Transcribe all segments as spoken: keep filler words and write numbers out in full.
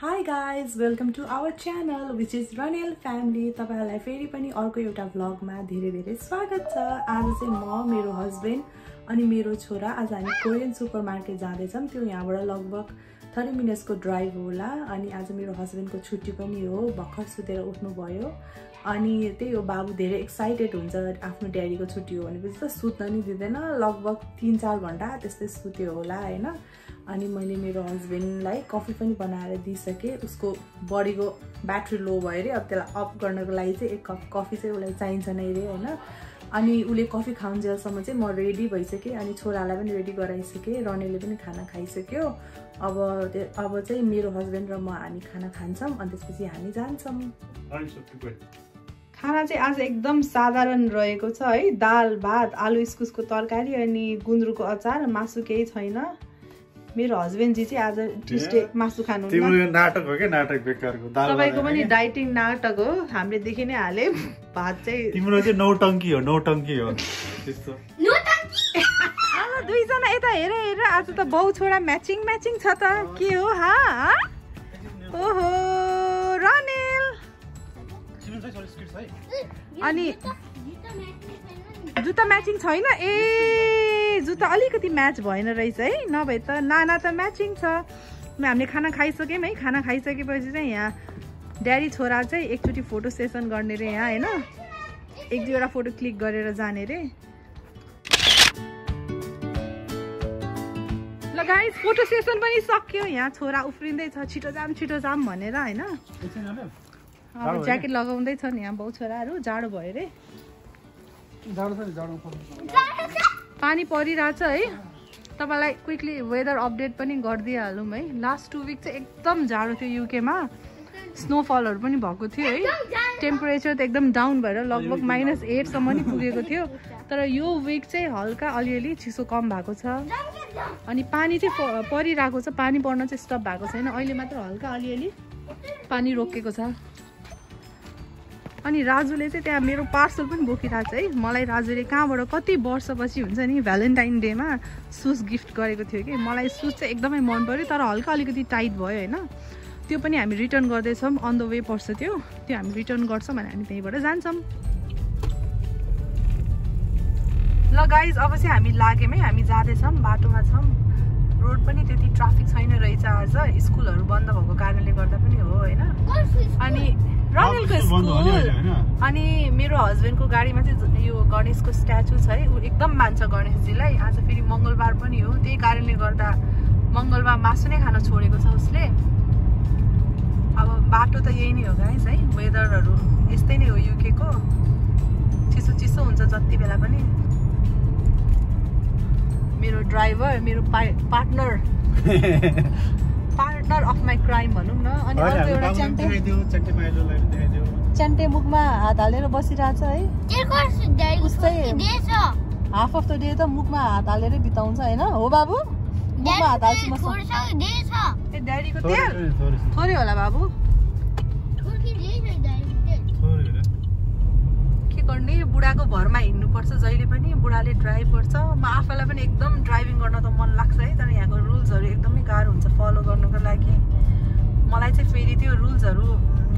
High guys welcome to our channel which is Ranel family. तपाईहरुलाई फेरि पनि अर्को एउटा भ्लगमा धेरै धेरै स्वागत छ। आज चाहिँ म मेरो हस्बेन्ड अनि मेरो छोरा आज हामी कोरियन सुपर मार्केट जाँदैछौँ। त्यो यहाँबाट लगभग थर्टी मिनट्सको ड्राइभ होला। अनि आज मेरो हस्बेन्डको छुट्टी पनि हो, भर्खर सुतेर उठ्नुभयो। अनि त्यही हो, बाबु धेरै एक्साइटेड हुन्छ आफ्नो ड्याडीको छुट्टी हो भनेपछि त सुत्न नि दिँदैन। लगभग तीन चार घन्टा त्यस्तै सुत्यो होला हैन। अनि मैले मेरो हस्बेन्डलाई कफी पनि बनाएर दिइसकेँ। उसको बडीको ब्याट्री लो भयो अरे, अब त्यसलाई अप गर्नको लागि चाहिँ एक कप कफी चाहिँ उसलाई चाहिन्छ नै रे हैन। अनि उसले कफी खाउन्जेलसम्म चाहिँ म रेडी भइसकेँ। अनि छोरालाई पनि रेडी गराइसकेँ, रनेलले पनि खाना खाइसक्यो। अब अब चाहिँ मेरो हस्बेन्ड र म हामी खाना खान्छौँ अनि त्यसपछि हामी जान्छौँ। खाना चाहिँ आज एकदम साधारण रहेको छ है। दाल भात, आलु इस्कुसको तरकारी अनि गुन्द्रुकको अचार, मासु केही छैन। मेरो हस्बेन्ड जी चाहिँ आज ट्युस्डे मासु खानु। तिम्रो नाटक हो के? नाटक बेकारको दाल। तपाईको पनि डाइटिङ नाटक हो, हामीले देखि नै हाले। भात चाहिँ तिम्रो चाहिँ नौटंकी हो, नौटंकी हो त्यस्तो। नौटंकी आज दुई जना एता हेर हेर, आज त बहु छोरा म्याचिङ म्याचिङ छ त के हो। हा ओहो रनेल तिम्रो चाहिँ सरी स्किट छ है। अनि जुत्ता म्याचिङ छैन। ए जुत्ता अलिकति म्याच भएन रहेछ है, नभए त नाना त म्याचिङ छ। हामीले खाना खाइसक्यौँ है। खाना खाइसकेपछि चाहिँ यहाँ ड्याडी छोरा चाहिँ एकचोटि फोटो सेसन गर्ने रे यहाँ होइन। एक दुईवटा फोटो क्लिक गरेर जाने रे। ल गाइस फोटो सेसन पनि सक्यो। यहाँ छोरा उफ्रिँदैछ छिटो जाम छिटो जाम भनेर होइन। अब ज्याकेट लगाउँदैछन् यहाँ बाउ छोराहरू, जाडो भयो अरे। पानी परिरहेछ है। तपाईलाई क्विकली वेदर अपडेट पनि गरिदिइहालौँ है। लास्ट टु विक चाहिँ एकदम जाडो थियो युकेमा, स्नोफलहरू पनि भएको थियो है। टेम्परेचर त एकदम डाउन भएर लगभग माइनस एटसम्म नि पुगेको थियो। तर यो विक चाहिँ हल्का अलिअलि चिसो कम भएको छ। अनि पानी चाहिँ परिरहेको छ, पानी पर्न चाहिँ स्टप भएको छैन अहिले, मात्र हल्का अलिअलि पानी रोकेको छ। अनि राजुले चाहिँ त्यहाँ मेरो पार्सल पनि बोकिरहेको छ है। मलाई राजुले कहाँबाट कति वर्षपछि हुन्छ नि भ्यालेन्टाइन डेमा सुज गिफ्ट गरेको थियो कि। मलाई सुज चाहिँ एकदमै मन पऱ्यो, तर हल्का अलिकति टाइट भयो होइन। त्यो पनि हामी रिटर्न गर्दैछौँ, अन द वे पर्छ त्यो त्यो हामी रिटर्न गर्छौँ भने हामी त्यहीँबाट जान्छौँ। ल गाइज अब चाहिँ हामी लाग्यौँ है, हामी जाँदैछौँ, बाटोमा छौँ। रोड पनि त्यति ट्राफिक छैन रहेछ आज, स्कुलहरू बन्द भएको कारणले गर्दा पनि हो होइन। अनि रनेलको स्कुल अनि मेरो हस्बेन्डको गाडीमा चाहिँ यो गणेशको स्ट्याचु छ है। ऊ एकदम मान्छ गणेशजीलाई। आज फेरि मङ्गलबार पनि हो, त्यही कारणले गर्दा मङ्गलबार मासु नै खान छोडेको छ उसले। अब बाटो त यही नै हो गाइस है। वेदरहरू यस्तै नै हो युकेको, चिसो चिसो हुन्छ जति बेला पनि। मेरो ड्राइभर मेरो partner partner of my crime भनौँ न। अनि अर्को एउटा च्यान्टे च्यान्टे मुखमा हात हालेर बसिरहेछ है। हाफ अफ द डे त मुखमा हात हालेर बिताउँछ होइन। हो बाबु मुखमा हात हाल्छु म। ए ड्याडीको तेल थोरै होला बाबु। गर्ने बुढाको भरमा हिँड्नुपर्छ जहिले पनि, बुढाले ड्राइभ गर्छ। म आफैलाई पनि एकदम ड्राइभिङ गर्न त मन लाग्छ है, तर यहाँको रुल्सहरू एकदमै गाह्रो हुन्छ फलो गर्नुको लागि। मलाई चाहिँ फेरि त्यो रुल्सहरू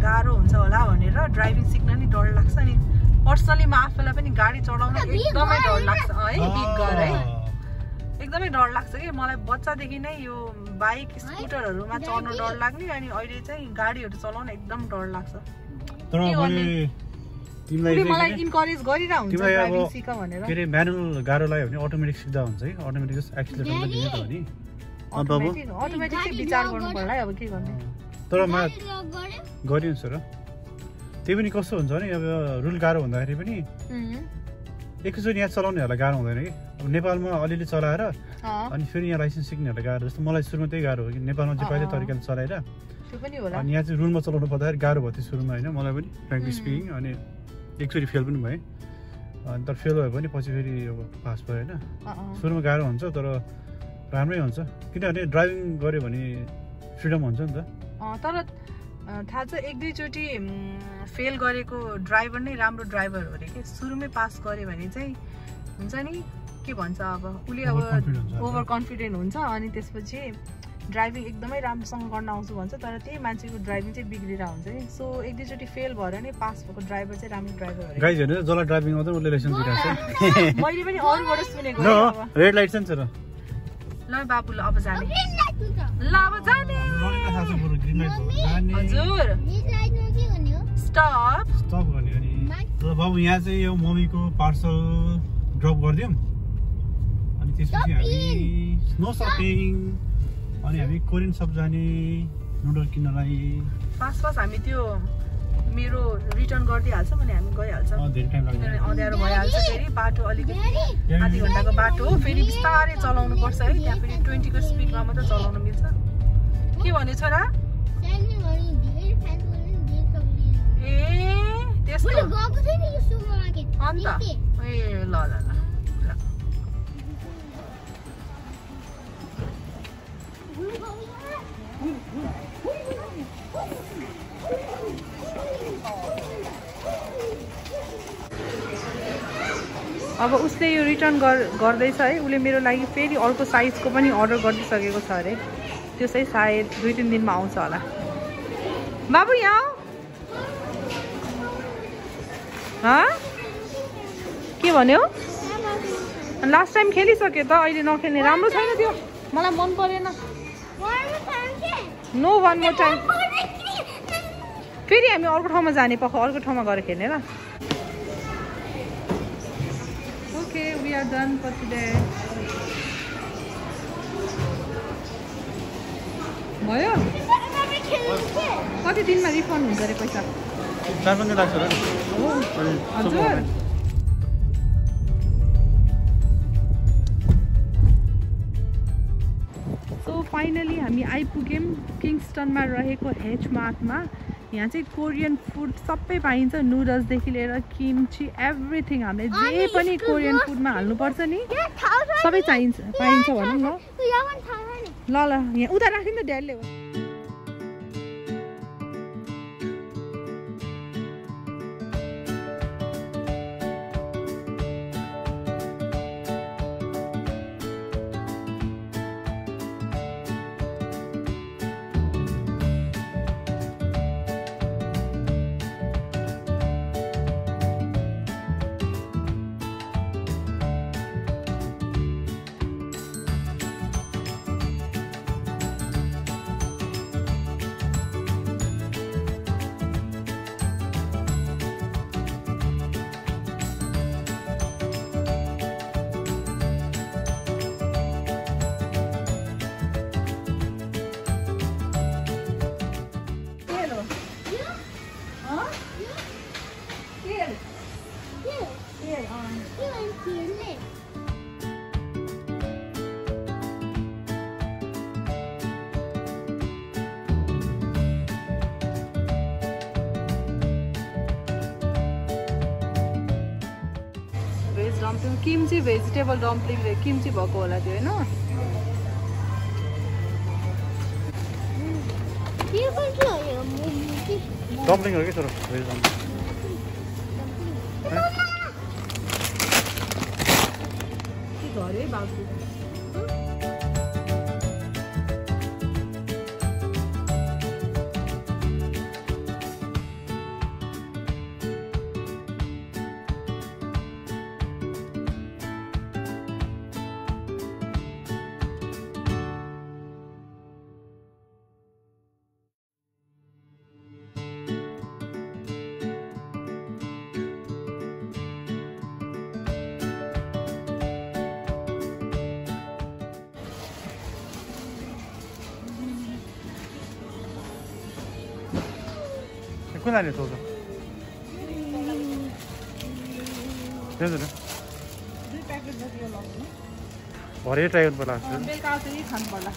गाह्रो हुन्छ होला भनेर ड्राइभिङ सिक्न नि डर लाग्छ। अनि पर्सनली म आफैलाई पनि गाडी चढाउन एकदमै डर लाग्छ है, बिग गर है एकदमै डर लाग्छ कि। मलाई बच्चादेखि नै यो बाइक स्कुटरहरूमा चढ्न डर लाग्ने, अनि अहिले चाहिँ गाडीहरू चलाउन एकदम डर लाग्छ। मलाई इन्करेज गरिरा हुन्छ ड्राइभिङ सिक भनेर। के रे म्यानुअल गाह्रो लाग्यो भने अटोमेटिक सिक्दा हुन्छ है। अटोमेटिक एक्सिलेटर पनि दिन्छ त नि। अनि बाबु अटोमेटिक चाहिँ विचार गर्नु पर्ला है, अब के गर्ने। तर म गरियो सर त्यो पनि कस्तो हुन्छ नि, अब रुल गाह्रो हुँदाखेरि पनि एकैचोटि यहाँ चलाउनेहरूलाई गाह्रो हुँदैन कि। अब नेपालमा अलिअलि चलाएर अनि फेरि यहाँ लाइसेन्स सिक्नेहरूलाई गाह्रो। जस्तो मलाई सुरुमा त्यही गाह्रो हो कि नेपालमा चाहिँ पहिल्यै तरिकाले चलाएर त्यो पनि होला। अनि यहाँ चाहिँ रुलमा चलाउनु पर्दाखेरि गाह्रो भयो त्यो सुरुमा हैन, मलाई पनि फ्र्याङ्कली स्पिकिङ। अनि एकचोटि फेल पनि भएँ, अनि तर फेल भयो भने पछि फेरि अब पास भयो होइन। सुरुमा गाह्रो हुन्छ तर राम्रै हुन्छ, किनभने ड्राइभिङ गऱ्यो भने फ्रिडम हुन्छ नि त। तर थाहा छ एक दुईचोटि फेल गरेको ड्राइभर नै राम्रो ड्राइभर हो अरे कि। सुरुमै पास गऱ्यो भने चाहिँ हुन्छ नि के भन्छ, अब उसले अब ओभर कन्फिडेन्ट हुन्छ अनि त्यसपछि ड्राइभिङ एकदमै राम्रोसँग गर्न आउँछु भन्छ तर त्यही मान्छेको ड्राइभिङ चाहिँ बिग्रेर हुन्छ नि। सो एक दुई चोटी फेल भएर नि पास भएको ड्राइभर चाहिँ राम्रो ड्राइभर हो। गाइस हेर्नु जसलाई ड्राइभिङ आउँदैन उले लाइसेन्स दिइराछ। मैले पनि अरूबाट सुनेको हो। रेड लाइट सेन्सर हो। ल बाबुले अब जाने। ल अब जाने। हजुर। ग्रीन लाइट मा के गर्ने हो? स्टप। स्टप गर्ने अनि ल बाबु यहाँ चाहिँ यो मम्मीको पार्सल ड्रप गर्दियौ। अनि त्यसपछि हामी नो शपिङ अनि हामी कोरियन सब जाने नुडल किन्नलाई पास पास हामी त्यो मेरो रिटर्न गरिदिहाल्छ भने हामी गइहाल्छ। धेरै टाइम लाग्दैन अँध्यारो भइहाल्छ फेरि बाटो अलिकति आधी घण्टाको बाटो हो फेरि बिस्तारै चलाउनु पर्छ है। त्यहाँ फेरि ट्वेन्टी को स्पिडमा मात्र चलाउन मिल्छ के भन्यो छोरा? ए त्यस्तो मैले गएको थिएँ नि यो सुपर मार्केट अन्त ए ल ल ल अब उसले यो रिटर्न गर्दैछ है। उसले मेरो लागि फेरि अर्को साइजको पनि अर्डर गरिसकेको छ अरे त्यो चाहिँ सायद दुई तीन दिनमा आउँछ होला। बाबु यहाँ हँ के भन्यो? लास्ट टाइम खेलिसक्यो त अहिले नखेल्ने राम्रो छैन त्यो मलाई मन परेन। नो वन मोर टाइम फेरि हामी अर्को ठाउँमा जाने पख अर्को ठाउँमा गएर खेल्ने ल। Okay we are done for today. भयो कति दिनमा रिफन्ड हुन्छ अरे पैसा? चार पाँच दिन लाग्छ होला नि। हजुर फाइनली हामी आइपुग्यौँ किङ्स्टनमा रहेको हेच मार्टमा। यहाँ चाहिँ कोरियन फुड सबै पाइन्छ नुडल्सदेखि लिएर किम्ची एभ्रिथिङ हामीले जे पनि कोरियन फुडमा हाल्नुपर्छ नि सबै चाहिन्छ पाइन्छ भनौँ न। ल ल यहाँ उता राख्नु त ड्याडीले हो। किम्ची भेजिटेबल डम्पलिङ रे किम्ची भएको होला त्यो हैन के भन्छ यो डम्पलिङ हो के छोरा भेज डम्पलिङ के घरै बाउको कुनाले सोच हेर्नु न दुई प्याकेट जति लाग्छ भरे ट्राई गर्न पर्ला बेलका चाहिँ खान पर्ला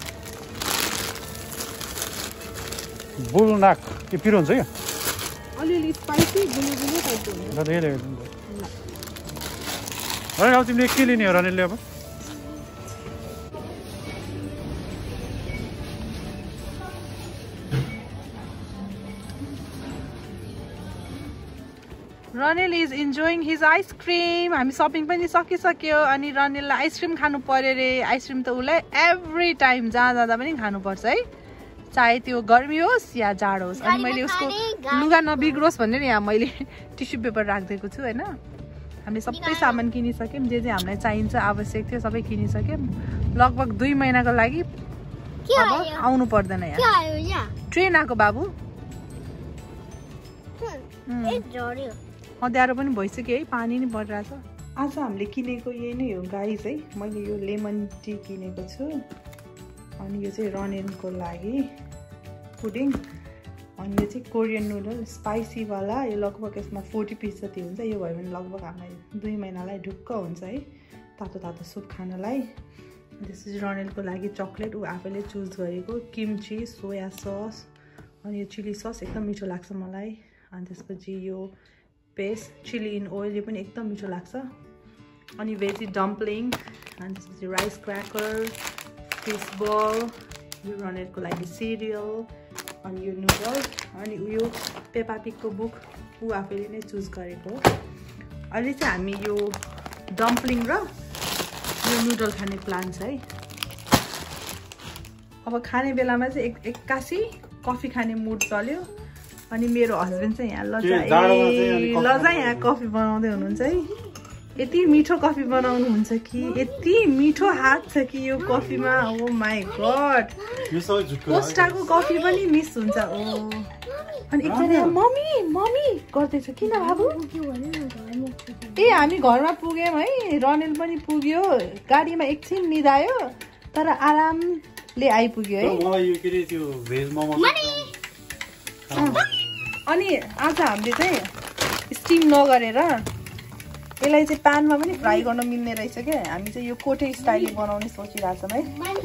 बुलनाक के पिरो हुन्छ यो अलि अलि स्पाइसी गुलगुले टाइपको हुन्छ ल हेरे हुन्छ अरे अब तिमीले के लिने हो रनेलले? अब Ranel is enjoying his ice cream. हामी सपिङ पनि सकिसक्यो अनि रनेललाई आइसक्रिम खानु पर्यो रे। आइसक्रिम त उसलाई एभ्री टाइम जहाँ जाँदा पनि खानुपर्छ है, चाहे त्यो गर्मी होस् या जाडो होस्। अनि मैले उसको लुगा नबिग्रोस् भनेर यहाँ मैले टिस्यु पेपर राखिदिएको छु हैन। हामीले सबै सामान किनिसक्यौं, जे जे हामीलाई चाहिन्छ आवश्यक थियो सबै किनिसक्यौं। लगभग दुई महिनाको लागि अब आउनु पर्दैन यहाँ। ट्रेन आको बाबु अँध्यारो पनि भइसक्यो है, पानी नै परिरहेछ। आज हामीले किनेको यही नै हो गाइस है। मैले यो लेमन टी किनेको छु अनि यो चाहिँ रनेलको लागि पुडिङ अनि यो चाहिँ कोरियन नुडल स्पाइसी वाला। यो लगभग यसमा फोर्टी पीस जति हुन्छ। यो भयो भने लगभग हामीलाई दुई महिनालाई ढुक्क हुन्छ है तातो तातो सुप खानलाई। दिस इज रनेलको लागि चक्लेट, ऊ आफैले चुज गरेको किम्ची सोया सस अनि यो चिली सस एकदम मिठो लाग्छ मलाई। अनि त्यसपछि यो पेस्ट चिली इन ओइल, यो पनि एकदम मिठो लाग्छ। अनि भेजी डम्पलिङ अनि त्यसपछि राइस क्र्याकर्स फिस बल, यो रनेलको लागि सिरियल अनि यो नुडल अनि यो पेपा पिगको बुक ऊ आफैले नै चुज गरेको। अहिले चाहिँ हामी यो डम्पलिङ र यो नुडल खाने प्लान छ है। अब खाने बेलामा चाहिँ एक एक्कासी कफी खाने मुड चल्यो अनि मेरो हस्बेन्ड चाहिँ यहाँ लजा लजा यहाँ कफी बनाउँदै हुनुहुन्छ है। यति मिठो कफी बनाउनुहुन्छ कि यति मिठो हात छ कि यो कफीमा, ओ माई गड। कोस्टाको कफी पनि मिस हुन्छ ओ। अनि एकजना मम्मी मम्मी गर्दैछ किन बाबु? ए हामी घरमा पुग्यौँ है, रनेल पनि पुग्यो, गाडीमा एकछिन निदायो तर आरामले आइपुग्यो है। अनि आज हामीले चाहिँ स्टिम नगरेर यसलाई चाहिँ प्यानमा पनि फ्राई गर्न मिल्ने रहेछ क्या। हामी चाहिँ यो कोटे स्टाइल बनाउने सोचिरहेछौँ है।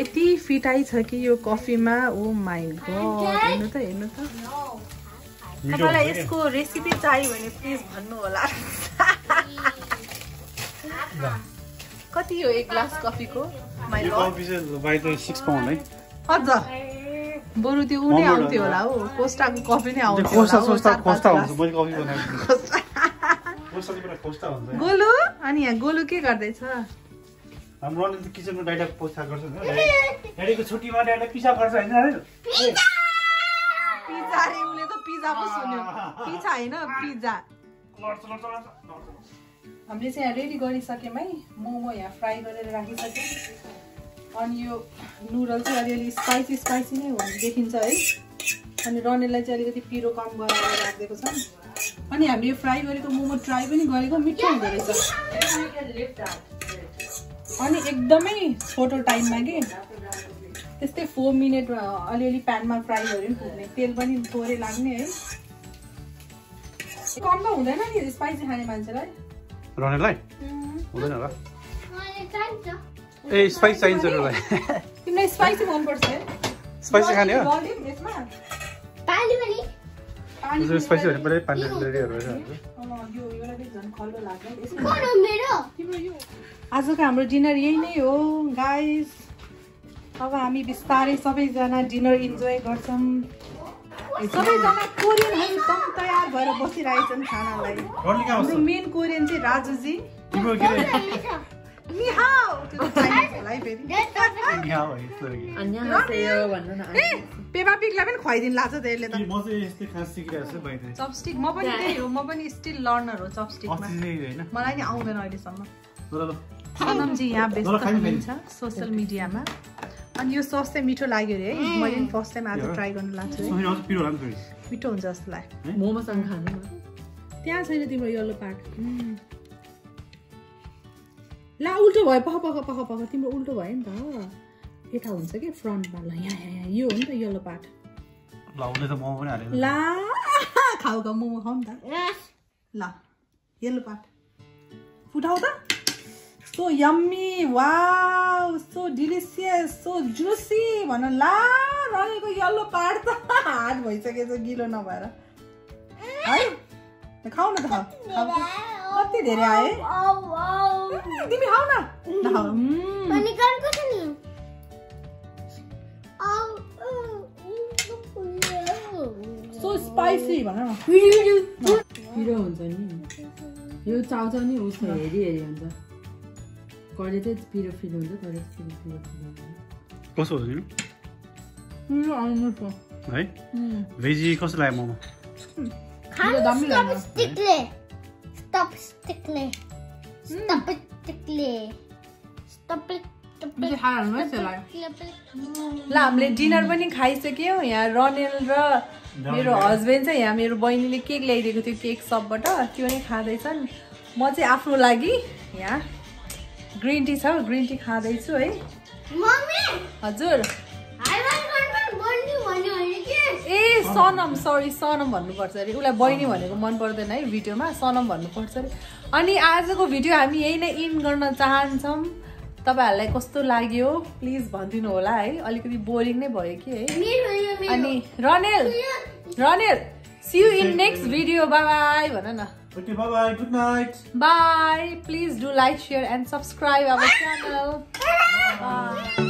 यति फिटाइ छ कि यो कफीमा, ओ माई गड। हेर्नु त हेर्नु त तपाईँलाई यसको रेसिपी चाहियो भने प्लिज भन्नु होला। कति हो एक ग्लास कफीको? माई लर्ड अझ बरु त्यो उनी आउँथ्यो होला हो, कोस्टाको कफी नै आउँथ्यो। कोस्टा कोस्टा कोस्टा हुन्छ मैले कफी बनाएको। कोस्टाले पुरा कोस्टा हुन्छ। गोलु अनि यहाँ गोलु के गर्दैछ? हाम्रो रनेल त किचनमा डाइडा पोस्टा गर्छ नि। हेडीको छुट्टीमा डाइडा पिज्जा गर्छ हैन रनेल? पिज्जा पिज्जा रे, उले त पिज्जा पो सुन्यो। पिज्जा हैन पिज्जा। लड्छ लड्छ लड्छ। हामीले चाहिँ यहाँ रेडी गरिसक्यौं है। मोमो यहाँ फ्राई गरेर राखिसक्यौं अनि यो नुडल चाहिँ अलिअलि स्पाइसी स्पाइसी नै हो देखिन्छ है। अनि रनेललाई चाहिँ अलिकति पिरो कम गरेर राखिदिएको छ। अनि हामीले फ्राई गरेको मोमो ट्राई पनि गरेको, मिठो हुँदो रहेछ। अनि एकदमै छोटो टाइममा के त्यस्तै फोर मिनट अलिअलि प्यानमा फ्राई गऱ्यो नि पुग्ने, तेल पनि थोरै लाग्ने है। कम त हुँदैन नि स्पाइसी खाने मान्छेलाई, रनेललाई हुँदैन होला। ए स्पाइस चाहिन्छ मलाई, तिमीलाई स्पाइसी मन पर्छ है? स्पाइसी खाने हो यसमा पानी पनि पानी जस्तो स्पाइसी भने पहिले पानी रेडीहरु हैन। यो एउटा के झन् खल्लो लाग्छ यसको मेरो तिम्रो यो। आजको हाम्रो डिनर यही नै हो गाइस। अब हामी बिस्तारै सबैजना डिनर इन्जोय गर्छौं। सबैजना कोरियन हामी सब तयार भएर बसिरहेछन् खानालाई। हाम्रो मेन कोरियन चाहिँ राजुजी। तिम्रो के निहाओ त्यो चाहिँलाई फेरि निहाओ यस्तो हो कि अन्यासेयो भन्नु न। ए पेपा पिगलाई पनि खुवाइदिन लाग्छ त यसले त। म चाहिँ यस्तै खास सिकिरहेको छु भाइ। चाहिँ चपस्टिक म पनि त्यही हो, म पनि स्टिल लर्नर हो चपस्टिकमा। मलाई नि आउँदैन अहिले सम्म। सनम जी यहाँ व्यस्त हुनुहुन्छ सोशल मिडियामा। अनि यो सस चाहिँ मिठो लाग्यो रे है, मैले नि फर्स्ट टाइम आज ट्राई गर्न लाग्छु है। अनि अझ पिरो होला नि फेरि, मिठो हुन्छ जस्तो लाग्यो। मोमोसँग खानु त्यहाँ छैन तिम्रो यल्लो पार्ट ला उल्टो भयो, पख पख पख पख तिम्रो उल्टो भयो नि त। यता हुन्छ कि फ्रन्टमा, ल यहाँ यहाँ यो हो नि त यल्लो पार्ट। लाउने त मोमो पनि हालेन ला, खाऊ खाऊ मोमो खाऊ नि त। ल यल्लो पार्ट फुटाउ त। So yummy wow so delicious so juicy भन ला। रनेलको यल्लो पार्ट त हार्ड भइसकेछ गिलो नभएर है। खाऊ न त खाऊ, कति धेरै आए तिमी खाऊ न। निकाल्नु 스파이스 많아. 비료 원전이. 요 짜오전이 옷에 예리해 연자. 걸리듯 비료 필요도 걸리듯 비료 필요. कसो हो तिम्रो? तिम्रो आउनु पर्छ है? भेजी कसलाई म? खान दामी स्टिकले स्टप स्टिकले स्टप स्टिकले स्टप स्टिकले हार न चला ल हामीले डिनर पनि खाइसक्यौ यहाँ रनेल र मेरो हस्बेन्ड चाहिँ यहाँ मेरो बहिनीले केक ल्याइदिएको थियो केक सबबाट त्यो नि खादै छन् म चाहिँ आफ्नो लागि यहाँ ग्रीन टी छ ग्रीन टी खादै छु है मम्मी हजुर आई वान गर्लफ्रेन्ड बन्नु भन्यो हैन के ए सनम सरी सनम भन्नु पर्छ रे उलाई बहिनी भनेको मन पर्दैन है भिडियोमा सनम भन्नु पर्छ रे अनि आजको भिडियो हामी यही नै इन गर्न चाहन्छौं तपाईहरुलाई कस्तो लाग्यो प्लिज भन्दिनु होला है अलिकति बोरिङ नै भयो के है अनि Ranel Ranel see you in next video bye bye भन न okay bye bye good night bye please do like share and subscribe our channel Bye.